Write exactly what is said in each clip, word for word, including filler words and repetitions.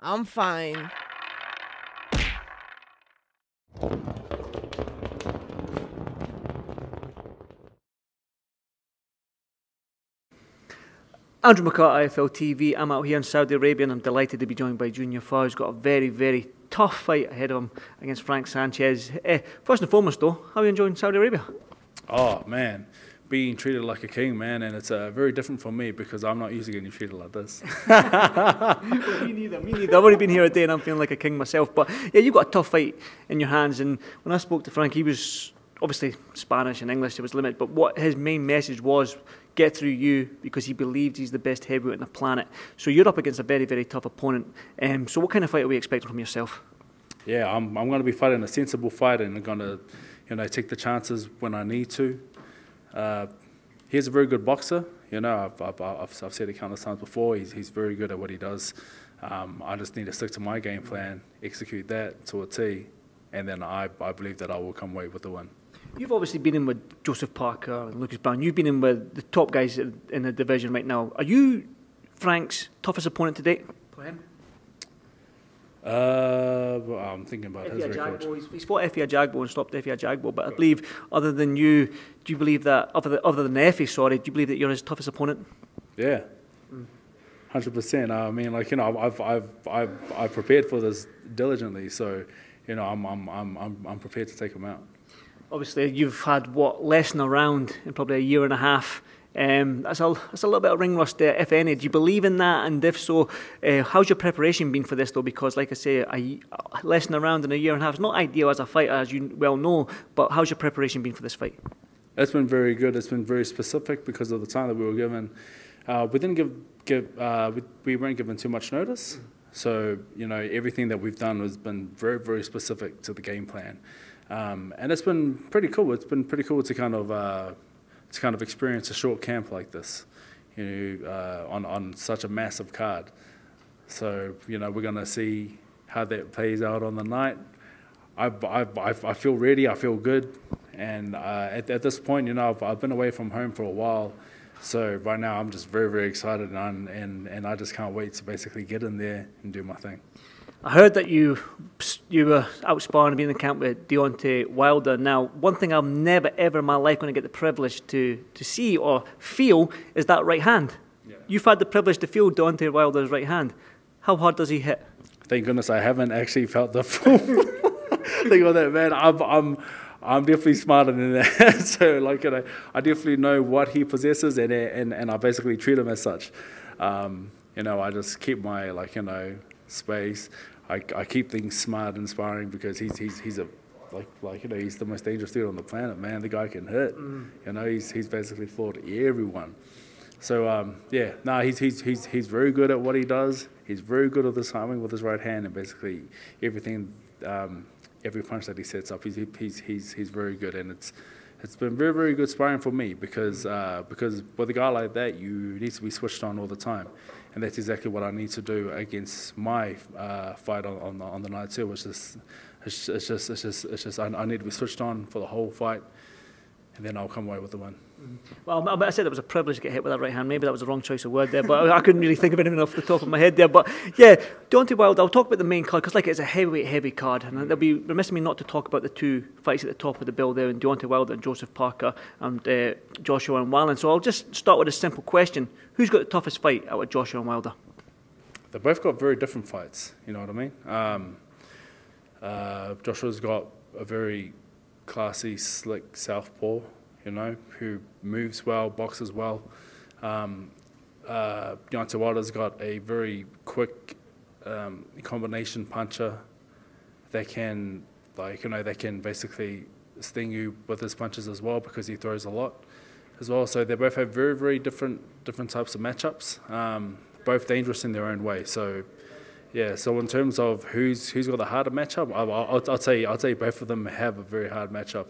I'm fine. Andrew McCart, I F L T V. I'm out here in Saudi Arabia and I'm delighted to be joined by Junior Farr, who's got a very, very tough fight ahead of him against Frank Sanchez. Uh, first and foremost, though, how are you enjoying Saudi Arabia? Oh, man. Being treated like a king, man, and it's uh, very different for me because I'm not usually getting treated like this. Me neither, me neither. I've already been here a day and I'm feeling like a king myself. But yeah, you've got a tough fight in your hands. And when I spoke to Frank, he was obviously Spanish and English, it was limited. But what his main message was, get through you, because he believed he's the best heavyweight on the planet. So you're up against a very, very tough opponent. Um, so what kind of fight are we expecting from yourself? Yeah, I'm, I'm going to be fighting a sensible fight and I'm going to, you know, take the chances when I need to. Uh, he's a very good boxer, you know, I've, I've, I've, I've said it countless times before, he's, he's very good at what he does. Um, I just need to stick to my game plan, execute that to a T, and then I, I believe that I will come away with the win. You've obviously been in with Joseph Parker and Lucas Brown, you've been in with the top guys in the division right now. Are you Frank's toughest opponent to date for him? Uh, well, I'm thinking about Effie his Ajaegbo. record. He's, he's fought Effie Ajaegbo and stopped Effie Ajaegbo, but I believe, other than you, do you believe that other than, other than Effie, sorry, do you believe that you're his toughest opponent? Yeah, hundred mm. percent. I mean, like you know, I've I've I've I've prepared for this diligently, so you know, I'm I'm I'm I'm prepared to take him out. Obviously, you've had what less than a round in probably a year and a half. Um, that's, a, that's a little bit of ring rust there, if any. Do you believe in that? And if so, uh, how's your preparation been for this, though? Because, like I say, a, a less than a round in a year and a half is not ideal as a fighter, as you well know, but how's your preparation been for this fight? It's been very good. It's been very specific because of the time that we were given. Uh, we didn't give, give uh, we, we weren't given too much notice. So, you know, everything that we've done has been very, very specific to the game plan. Um, and it's been pretty cool. It's been pretty cool to kind of... Uh, to kind of experience a short camp like this, you know, uh, on, on such a massive card. So, you know, we're going to see how that plays out on the night. I, I, I feel ready, I feel good. And uh, at, at this point, you know, I've, I've been away from home for a while. So right now I'm just very, very excited and, I'm, and, and I just can't wait to basically get in there and do my thing. I heard that you you were out sparring and being in the camp with Deontay Wilder. Now, one thing I'm never, ever in my life going to get the privilege to, to see or feel is that right hand. Yeah. You've had the privilege to feel Deontay Wilder's right hand. How hard does he hit? Thank goodness I haven't actually felt the full thing on that, man. I'm, I'm, I'm definitely smarter than that. So, like, you know, I definitely know what he possesses and, and, and I basically treat him as such. Um, you know, I just keep my, like, you know... space. I, I keep things smart and inspiring because he's he's he's a like like you know he's the most dangerous dude on the planet, man. The guy can hit. Mm. You know, he's he's basically floored everyone. So um yeah, no, nah, he's he's he's he's very good at what he does. He's very good at the timing with his right hand and basically everything um every punch that he sets up, he's he's he's he's very good, and it's it's been very, very good sparring for me because uh, because with a guy like that, you need to be switched on all the time. And that's exactly what I need to do against my uh, fight on, on, the, on the night too, which is it's, it's just, it's just, it's just I, I need to be switched on for the whole fight, and then I'll come away with the win. Well, I said it was a privilege to get hit with that right hand. Maybe that was the wrong choice of word there, but I couldn't really think of anything off the top of my head there. But yeah, Deontay Wilder, I'll talk about the main card because like it's a heavyweight heavy card, and it'll be remiss of me not to talk about the two fights at the top of the bill there, and Deontay Wilder and Joseph Parker and uh, Joshua and Wallen. So I'll just start with a simple question: who's got the toughest fight out of Joshua and Wilder? They both got very different fights. You know what I mean? Um, uh, Joshua's got a very classy, slick southpaw, you know, who moves well, boxes well. Um, uh, Deontay Wilder's got a very quick um, combination puncher. They can, like, you know, they can basically sting you with his punches as well because he throws a lot as well. So they both have very, very different different types of matchups, um, both dangerous in their own way. So, yeah, so in terms of who's who's got the harder matchup, I'll, I'll, I'll tell you, I'll tell you both of them have a very hard matchup.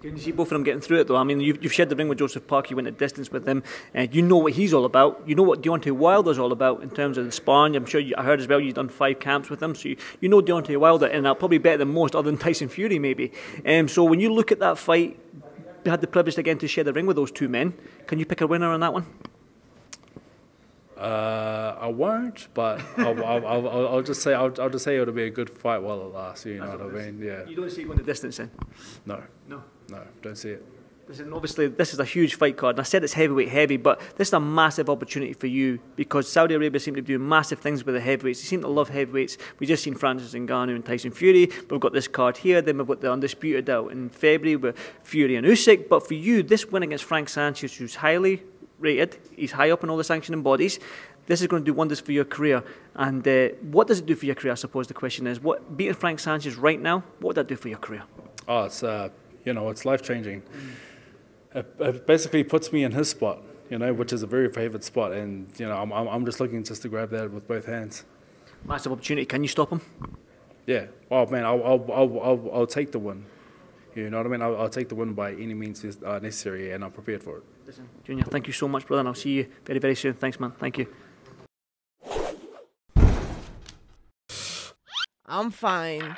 Can you see both of them getting through it, though? I mean, you've, you've shared the ring with Joseph Parker, you went a distance with him, and you know what he's all about. You know what Deontay Wilder's all about in terms of the sparring. I'm sure you, I heard as well you've done five camps with him, so you, you know Deontay Wilder, and that's probably better than most, other than Tyson Fury, maybe. Um, so when you look at that fight, you had the privilege again to share the ring with those two men. Can you pick a winner on that one? Uh, I won't, but I'll, I'll, I'll, I'll just say I'll, I'll just say it'll be a good fight while it lasts. You know what I mean? Yeah. You don't see it going the distance then? No. No. No. Don't see it. Listen, obviously this is a huge fight card, and I said it's heavyweight heavy, but this is a massive opportunity for you because Saudi Arabia seem to be doing massive things with the heavyweights. They seem to love heavyweights. We've just seen Francis Ngannou and Tyson Fury. We've got this card here. Then we've got the undisputed out in February with Fury and Usyk. But for you, this win against Frank Sanchez, who's highly rated, he's high up in all the sanctioning bodies. This is going to do wonders for your career. And uh, what does it do for your career? I suppose the question is, what beating Frank Sanchez right now, what would that do for your career? Oh, it's uh, you know, it's life changing. Mm. It, it basically puts me in his spot, you know, which is a very favoured spot. And you know, I'm, I'm just looking just to grab that with both hands. Massive opportunity. Can you stop him? Yeah. Oh man, I'll I'll I'll, I'll, I'll take the win. You know what I mean? I'll, I'll take the win by any means necessary, and I'm prepared for it. Listen, Junior, thank you so much, brother, and I'll see you very, very soon. Thanks, man. Thank you. I'm fine.